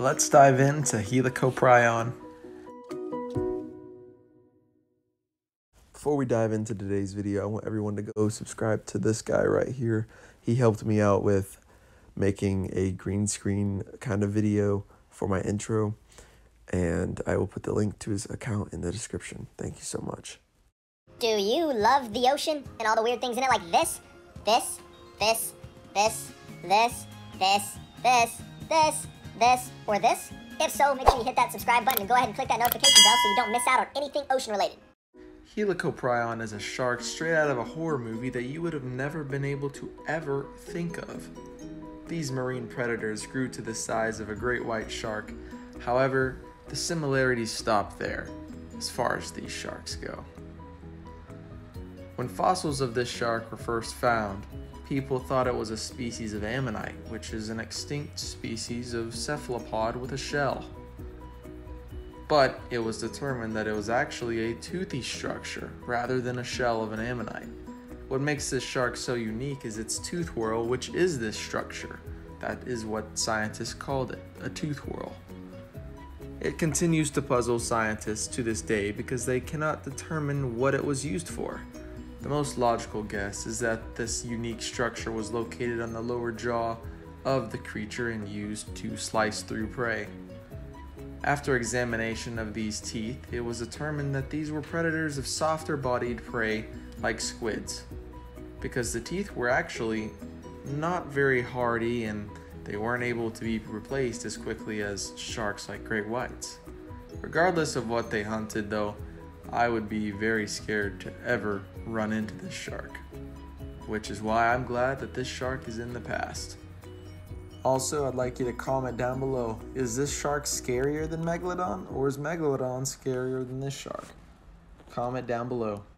Let's dive into Helicoprion. Before we dive into today's video, I want everyone to go subscribe to this guy right here. He helped me out with making a green screen kind of video for my intro, and I will put the link to his account in the description. Thank you so much. Do you love the ocean and all the weird things in it, like this, or this? If so, make sure you hit that subscribe button and go ahead and click that notification bell so you don't miss out on anything ocean related. Helicoprion is a shark straight out of a horror movie that you would have never been able to ever think of. These marine predators grew to the size of a great white shark. However, the similarities stop there, as far as these sharks go. When fossils of this shark were first found, people thought it was a species of ammonite, which is an extinct species of cephalopod with a shell. But it was determined that it was actually a toothy structure rather than a shell of an ammonite. What makes this shark so unique is its tooth whorl, which is this structure. That is what scientists called it, a tooth whorl. It continues to puzzle scientists to this day because they cannot determine what it was used for. The most logical guess is that this unique structure was located on the lower jaw of the creature and used to slice through prey. After examination of these teeth, it was determined that these were predators of softer-bodied prey like squids, because the teeth were actually not very hardy and they weren't able to be replaced as quickly as sharks like great whites. Regardless of what they hunted though, I would be very scared to ever run into this shark, which is why I'm glad that this shark is in the past. Also, I'd like you to comment down below, is this shark scarier than Megalodon, or is Megalodon scarier than this shark? Comment down below.